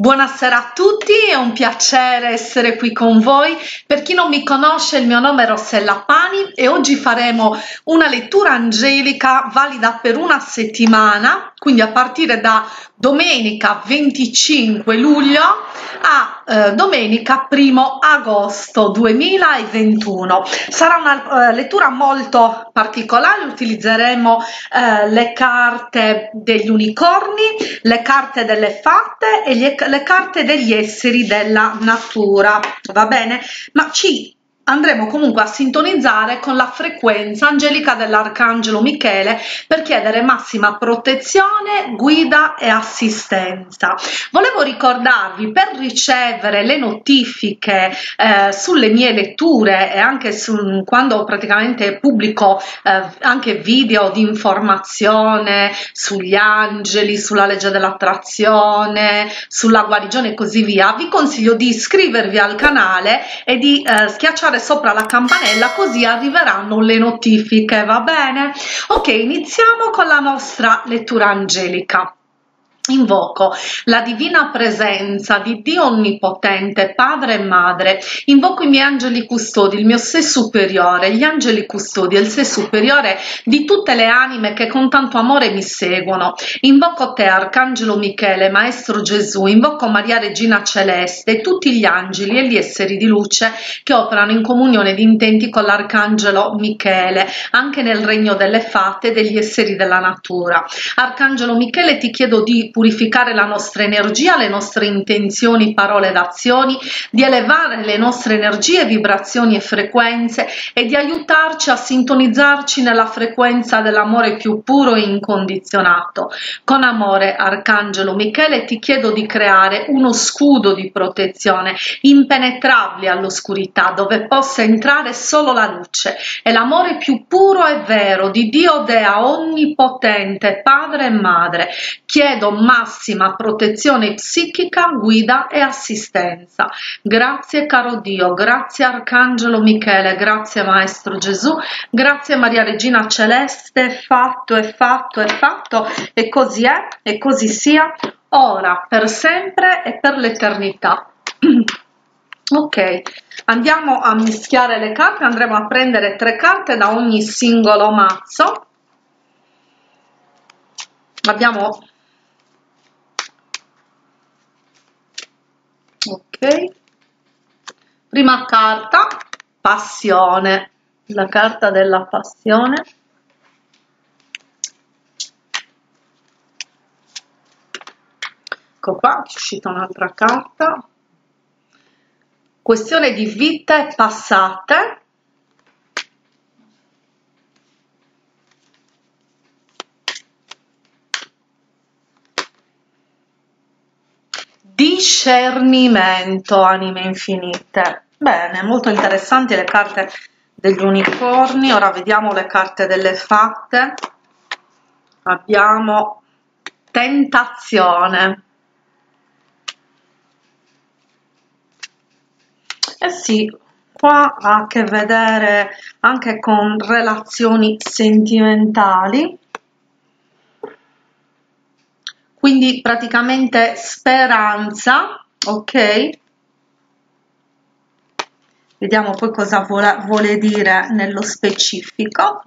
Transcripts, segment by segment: Buonasera a tutti, è un piacere essere qui con voi. Per chi non mi conosce, il mio nome è Rossella Pani e oggi faremo una lettura angelica valida per una settimana, quindi a partire da domenica 25 luglio a domenica 1 agosto 2021. Sarà una lettura molto particolare, utilizzeremo le carte degli unicorni, le carte delle fate e le carte degli esseri della natura, va bene? Ma ci andremo comunque a sintonizzare con la frequenza angelica dell'Arcangelo Michele per chiedere massima protezione, guida e assistenza. Volevo ricordarvi, per ricevere le notifiche sulle mie letture e anche su, quando praticamente pubblico anche video di informazione sugli angeli, sulla legge dell'attrazione, sulla guarigione e così via, vi consiglio di iscrivervi al canale e di schiacciare sopra la campanella, così arriveranno le notifiche, va bene? Ok, iniziamo con la nostra lettura angelica. Invoco la divina presenza di Dio Onnipotente, Padre e Madre, invoco i miei angeli custodi, il mio sé superiore, gli angeli custodi e il sé superiore di tutte le anime che con tanto amore mi seguono. Invoco te, Arcangelo Michele, Maestro Gesù, invoco Maria Regina Celeste e tutti gli angeli e gli esseri di luce che operano in comunione di intenti con l'Arcangelo Michele, anche nel regno delle fate e degli esseri della natura. Arcangelo Michele, ti chiedo di purificare la nostra energia, le nostre intenzioni, parole ed azioni, di elevare le nostre energie, vibrazioni e frequenze e di aiutarci a sintonizzarci nella frequenza dell'amore più puro e incondizionato. Con amore, Arcangelo Michele, ti chiedo di creare uno scudo di protezione impenetrabile all'oscurità, dove possa entrare solo la luce e l'amore più puro e vero di Dio Dea Onnipotente, Padre e Madre. Chiedo massima protezione psichica, guida e assistenza. Grazie caro Dio, grazie Arcangelo Michele, grazie Maestro Gesù, grazie Maria Regina Celeste, fatto è fatto è fatto, e così è e così sia, ora, per sempre e per l'eternità. Ok, andiamo a mischiare le carte, andremo a prendere 3 carte da ogni singolo mazzo. Abbiamo... ok, prima carta, passione, la carta della passione. Ecco qua, è uscita un'altra carta. Questione di vite passate. Discernimento, anime infinite. Bene, molto interessanti le carte degli unicorni. Ora vediamo le carte delle fate. Abbiamo tentazione. Eh sì, qua ha a che vedere anche con relazioni sentimentali. Quindi praticamente speranza, ok? Vediamo poi cosa vuole dire nello specifico.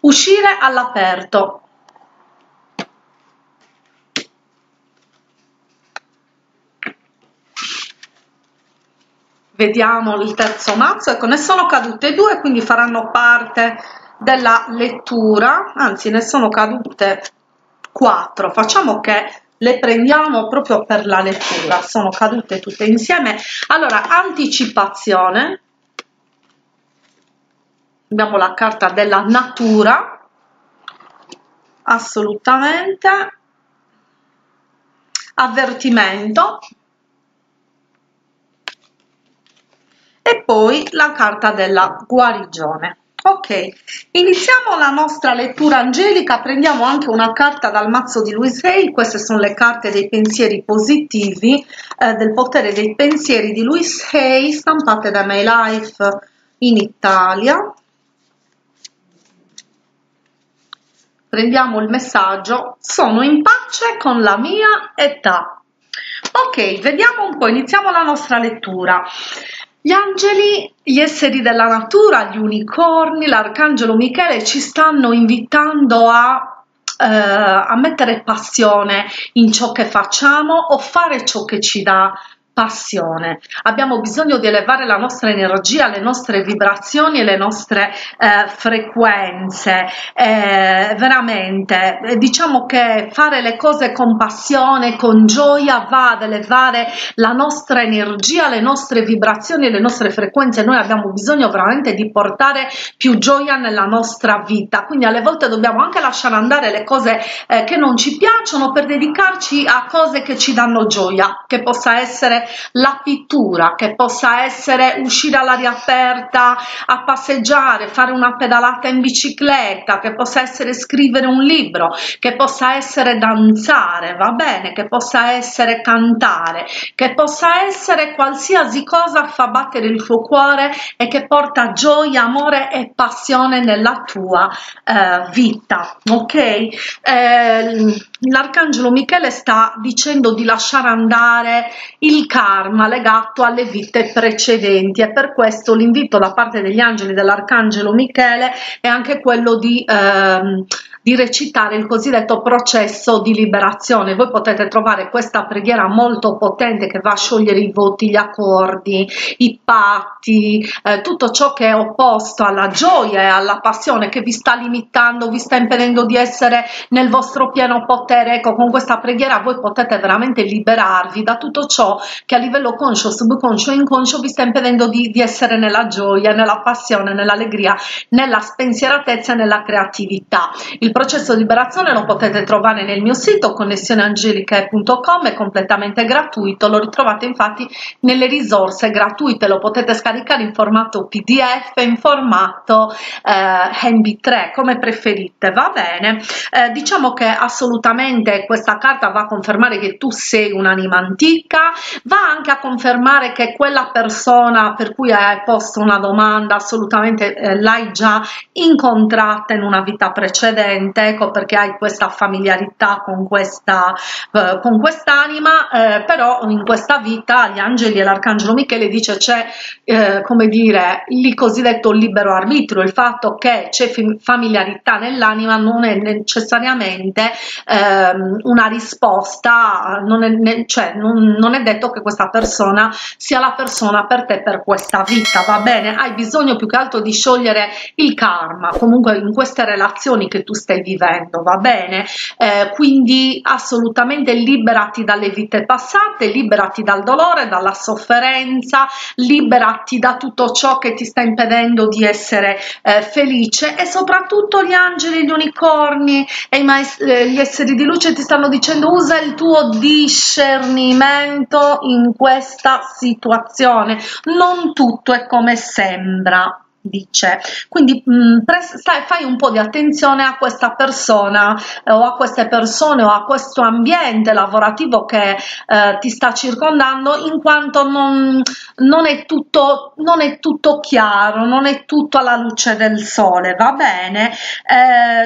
Uscire all'aperto. Vediamo il terzo mazzo, ecco, ne sono cadute 2, quindi faranno parte della lettura, anzi ne sono cadute 4, facciamo che le prendiamo proprio per la lettura, sono cadute tutte insieme. Allora, anticipazione, abbiamo la carta della natura, assolutamente, avvertimento, e poi la carta della guarigione. Ok, iniziamo la nostra lettura angelica, prendiamo anche una carta dal mazzo di Louise Hay. Queste sono le carte dei pensieri positivi, del potere dei pensieri di Louise Hay, stampate da My Life in Italia. prendiamo il messaggio. Sono in pace con la mia età. Ok, vediamo un po', iniziamo la nostra lettura. Gli angeli, gli esseri della natura, gli unicorni, l'arcangelo Michele ci stanno invitando a mettere passione in ciò che facciamo o fare ciò che ci dà passione. Abbiamo bisogno di elevare la nostra energia, le nostre vibrazioni e le nostre frequenze, veramente diciamo che fare le cose con passione, con gioia, va ad elevare la nostra energia, le nostre vibrazioni e le nostre frequenze. Noi abbiamo bisogno veramente di portare più gioia nella nostra vita, quindi alle volte dobbiamo anche lasciare andare le cose che non ci piacciono per dedicarci a cose che ci danno gioia, che possa essere la pittura, che possa essere uscire all'aria aperta a passeggiare, fare una pedalata in bicicletta, che possa essere scrivere un libro, che possa essere danzare, va bene, che possa essere cantare, che possa essere qualsiasi cosa fa battere il tuo cuore e che porta gioia, amore e passione nella tua vita. Ok, l'arcangelo Michele sta dicendo di lasciare andare il karma legato alle vite precedenti e per questo l'invito da parte degli angeli dell'arcangelo Michele è anche quello di recitare il cosiddetto processo di liberazione. Voi potete trovare questa preghiera molto potente che va a sciogliere i voti, gli accordi, i patti, tutto ciò che è opposto alla gioia e alla passione, che vi sta limitando, vi sta impedendo di essere nel vostro pieno potere. Ecco, con questa preghiera voi potete veramente liberarvi da tutto ciò che a livello conscio, subconscio e inconscio vi sta impedendo di essere nella gioia, nella passione, nell'allegria, nella spensieratezza e nella creatività. Il processo di liberazione lo potete trovare nel mio sito connessioneangelica.com, è completamente gratuito, lo ritrovate infatti nelle risorse gratuite, lo potete scaricare in formato PDF, in formato MP3, come preferite, va bene. Diciamo che assolutamente questa carta va a confermare che tu sei un'anima antica, va anche a confermare che quella persona per cui hai posto una domanda assolutamente l'hai già incontrata in una vita precedente, ecco perché hai questa familiarità con quest'anima, però in questa vita gli angeli e l'arcangelo Michele dice c'è come dire il cosiddetto libero arbitrio, il fatto che c'è familiarità nell'anima non è necessariamente una risposta, non è detto che questa persona sia la persona per te per questa vita, va bene? Hai bisogno più che altro di sciogliere il karma, comunque in queste relazioni che tu stai vivendo, va bene? Quindi assolutamente liberati dalle vite passate, liberati dal dolore, dalla sofferenza, liberati da tutto ciò che ti sta impedendo di essere felice, e soprattutto gli angeli, gli unicorni e gli esseri di luce ti stanno dicendo usa il tuo discernimento in questa situazione, non tutto è come sembra, dice. Quindi fai un po' di attenzione a questa persona o a queste persone o a questo ambiente lavorativo che ti sta circondando, in quanto non è tutto chiaro, non è tutto alla luce del sole, va bene?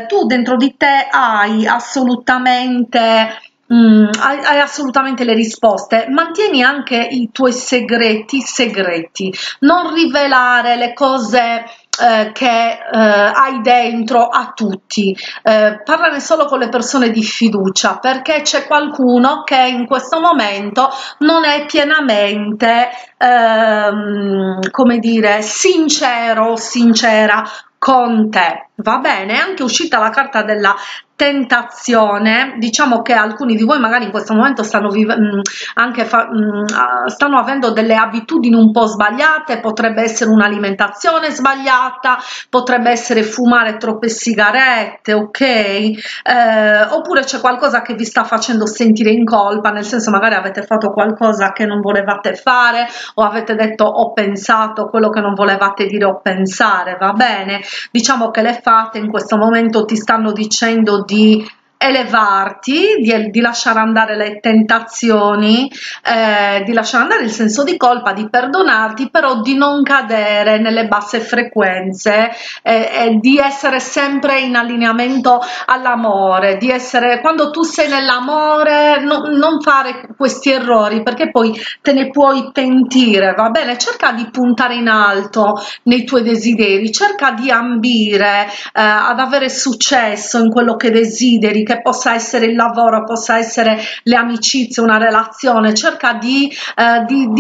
Tu dentro di te hai assolutamente hai assolutamente le risposte. Mantieni anche i tuoi segreti, non rivelare le cose che hai dentro a tutti, parlare solo con le persone di fiducia, perché c'è qualcuno che in questo momento non è pienamente come dire sincero o sincera con te, va bene? È anche uscita la carta della tentazione, diciamo che alcuni di voi magari in questo momento stanno avendo delle abitudini un po' sbagliate, potrebbe essere un'alimentazione sbagliata, potrebbe essere fumare troppe sigarette, ok? Oppure c'è qualcosa che vi sta facendo sentire in colpa, nel senso magari avete fatto qualcosa che non volevate fare o avete detto o pensato quello che non volevate dire o pensare, va bene? Diciamo che le fate in questo momento ti stanno dicendo di elevarti, di lasciare andare le tentazioni, di lasciare andare il senso di colpa, di perdonarti, però di non cadere nelle basse frequenze, di essere sempre in allineamento all'amore, di essere, quando tu sei nell'amore, non fare questi errori, perché poi te ne puoi pentire, va bene? Cerca di puntare in alto nei tuoi desideri, cerca di ambire ad avere successo in quello che desideri, che possa essere il lavoro, possa essere le amicizie, una relazione. Cerca di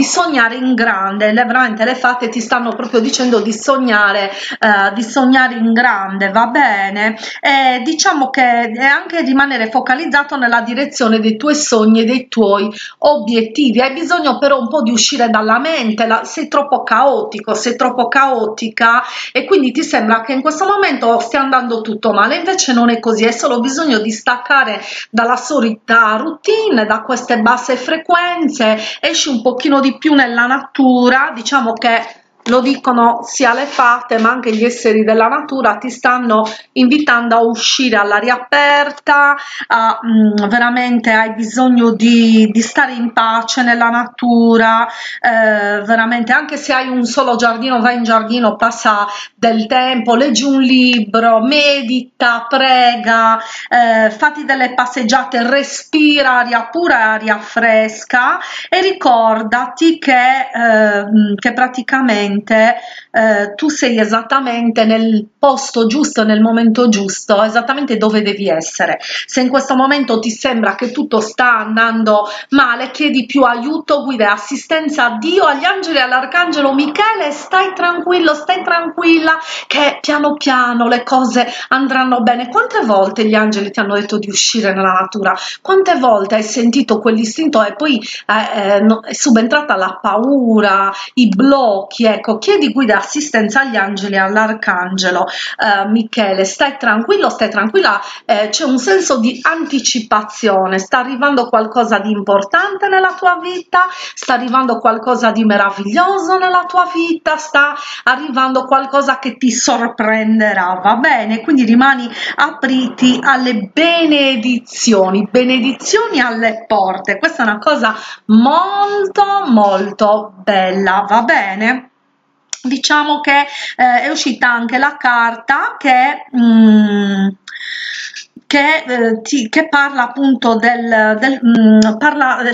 sognare in grande, veramente le fate ti stanno proprio dicendo di sognare in grande, va bene? E diciamo che è anche rimanere focalizzato nella direzione dei tuoi sogni e dei tuoi obiettivi. Hai bisogno però un po' di uscire dalla mente, sei troppo caotico, sei troppo caotica, e quindi ti sembra che in questo momento stia andando tutto male, invece non è così, è solo bisogno di staccare dalla solita routine, da queste basse frequenze, esci un pochino di più nella natura. Diciamo che lo dicono sia le fate ma anche gli esseri della natura, ti stanno invitando a uscire all'aria aperta, veramente hai bisogno di stare in pace nella natura, veramente, anche se hai un solo giardino, vai in giardino, passa del tempo, leggi un libro, medita, prega, fatti delle passeggiate, respira aria pura, aria fresca, e ricordati che praticamente tu sei esattamente nel posto giusto, nel momento giusto, esattamente dove devi essere. Se in questo momento ti sembra che tutto sta andando male, chiedi più aiuto, guida e assistenza a Dio, agli angeli, all'arcangelo Michele. Stai tranquillo, stai tranquilla, che piano piano le cose andranno bene. Quante volte gli angeli ti hanno detto di uscire nella natura? Quante volte hai sentito quell'istinto e poi è subentrata la paura, i blocchi? Ecco, chiedi guida e assistenza agli angeli, all'arcangelo Michele. Stai tranquillo, stai tranquilla, c'è un senso di anticipazione, sta arrivando qualcosa di importante nella tua vita, sta arrivando qualcosa di meraviglioso nella tua vita, sta arrivando qualcosa che ti sorprenderà, va bene? Quindi rimani apriti alle benedizioni, benedizioni alle porte. Questa è una cosa molto molto bella, va bene? Diciamo che è uscita anche la carta che parla appunto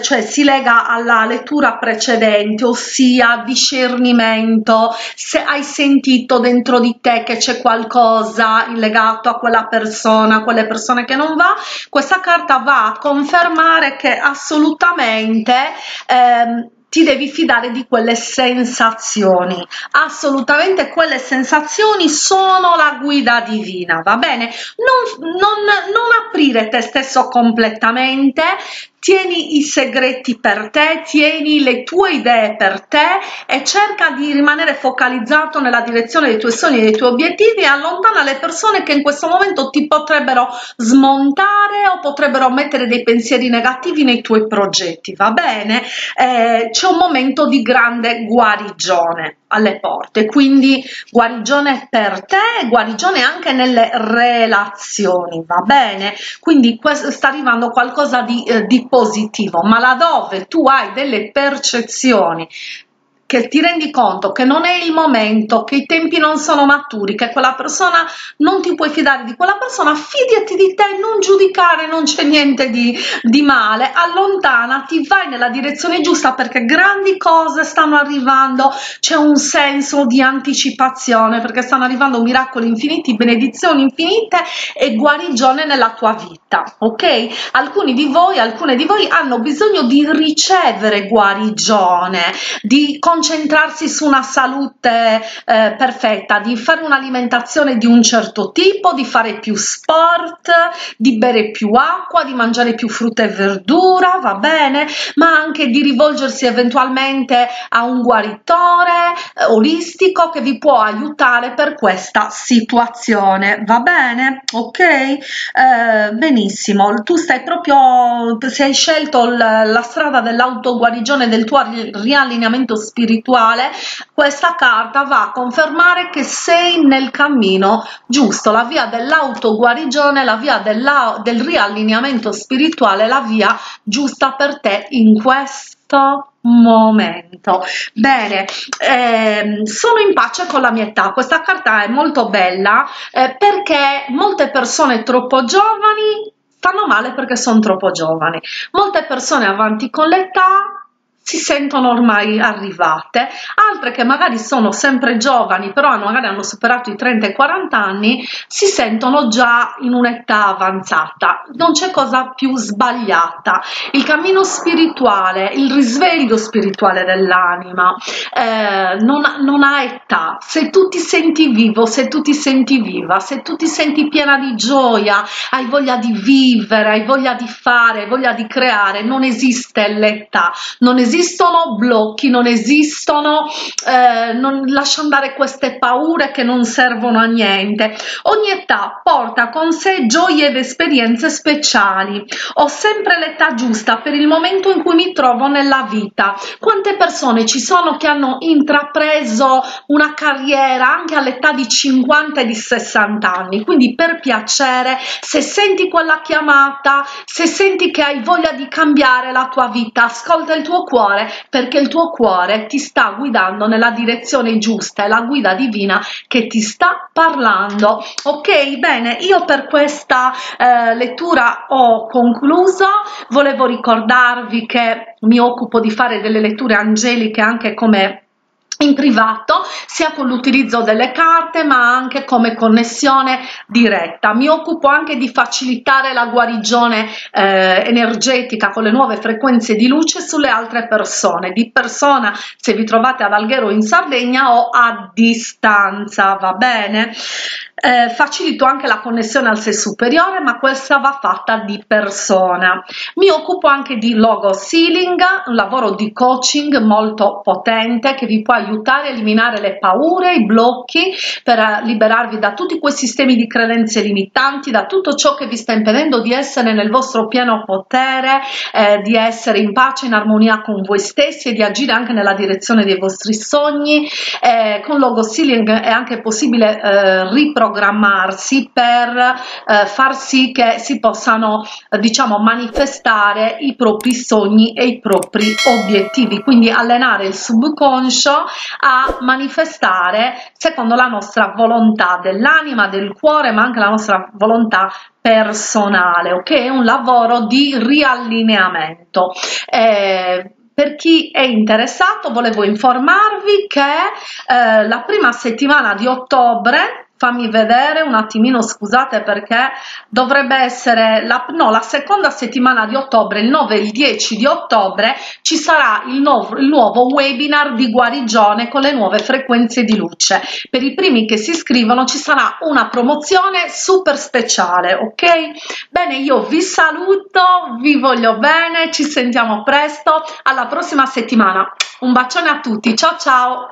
cioè si lega alla lettura precedente, ossia discernimento. Se hai sentito dentro di te che c'è qualcosa legato a quella persona, a quelle persone, che non va, questa carta va a confermare che assolutamente ti devi fidare di quelle sensazioni, assolutamente quelle sensazioni sono la guida divina, va bene? Non aprire te stesso completamente, tieni i segreti per te, tieni le tue idee per te e cerca di rimanere focalizzato nella direzione dei tuoi sogni e dei tuoi obiettivi, e allontana le persone che in questo momento ti potrebbero smontare o potrebbero mettere dei pensieri negativi nei tuoi progetti, va bene? C'è un momento di grande guarigione alle porte, quindi guarigione per te, guarigione anche nelle relazioni, va bene? Quindi sta arrivando qualcosa di positivo, ma laddove tu hai delle percezioni che ti rendi conto che non è il momento, che i tempi non sono maturi, che quella persona, non ti puoi fidare di quella persona, fidati di te, non giudicare, non c'è niente di male, allontanati, vai nella direzione giusta, perché grandi cose stanno arrivando, c'è un senso di anticipazione, perché stanno arrivando miracoli infiniti, benedizioni infinite e guarigione nella tua vita, ok? Alcuni di voi, alcune di voi hanno bisogno di ricevere guarigione, di concentrarsi su una salute perfetta, di fare un'alimentazione di un certo tipo, di fare più sport, di bere più acqua, di mangiare più frutta e verdura, va bene? Ma anche di rivolgersi eventualmente a un guaritore olistico che vi può aiutare per questa situazione, va bene? Ok? Benissimo, tu stai proprio, se hai scelto la strada dell'autoguarigione, del tuo riallineamento spirituale, spirituale, questa carta va a confermare che sei nel cammino giusto, la via dell'autoguarigione, la via del riallineamento spirituale, la via giusta per te in questo momento. Bene, sono in pace con la mia età. Questa carta è molto bella perché molte persone troppo giovani stanno male perché sono troppo giovani, molte persone avanti con l'età si sentono ormai arrivate, altre che magari sono sempre giovani però magari hanno superato i 30 e 40 anni si sentono già in un'età avanzata. Non c'è cosa più sbagliata. Il cammino spirituale, il risveglio spirituale dell'anima non ha età. Se tu ti senti vivo, se tu ti senti viva, se tu ti senti piena di gioia, hai voglia di vivere, hai voglia di fare, hai voglia di creare, non esiste l'età, non esistono blocchi, non esistono, lascia andare queste paure che non servono a niente. Ogni età porta con sé gioie ed esperienze speciali. Ho sempre l'età giusta per il momento in cui mi trovo nella vita. Quante persone ci sono che hanno intrapreso una carriera anche all'età di 50 e di 60 anni, quindi per piacere, se senti quella chiamata, se senti che hai voglia di cambiare la tua vita, ascolta il tuo cuore, perché il tuo cuore ti sta guidando nella direzione giusta, è la guida divina che ti sta parlando. Ok, bene, io per questa lettura ho concluso. Volevo ricordarvi che mi occupo di fare delle letture angeliche anche come in privato, sia con l'utilizzo delle carte ma anche come connessione diretta. Mi occupo anche di facilitare la guarigione energetica con le nuove frequenze di luce sulle altre persone, di persona se vi trovate ad Alghero in Sardegna o a distanza, va bene? Facilito anche la connessione al sé superiore, ma questa va fatta di persona. Mi occupo anche di Logos Healing, un lavoro di coaching molto potente che vi può aiutare a eliminare le paure, i blocchi, per liberarvi da tutti quei sistemi di credenze limitanti, da tutto ciò che vi sta impedendo di essere nel vostro pieno potere, di essere in pace, in armonia con voi stessi e di agire anche nella direzione dei vostri sogni. Con Logos Healing è anche possibile riprogrammare, per far sì che si possano diciamo manifestare i propri sogni e i propri obiettivi, quindi allenare il subconscio a manifestare secondo la nostra volontà dell'anima, del cuore, ma anche la nostra volontà personale. Ok, è un lavoro di riallineamento. Per chi è interessato volevo informarvi che la prima settimana di ottobre, fammi vedere un attimino, scusate, perché dovrebbe essere la seconda settimana di ottobre, il 9 e il 10 di ottobre ci sarà il nuovo webinar di guarigione con le nuove frequenze di luce. Per i primi che si iscrivono ci sarà una promozione super speciale, ok? Bene, io vi saluto, vi voglio bene, ci sentiamo presto, alla prossima settimana. Un bacione a tutti, ciao ciao!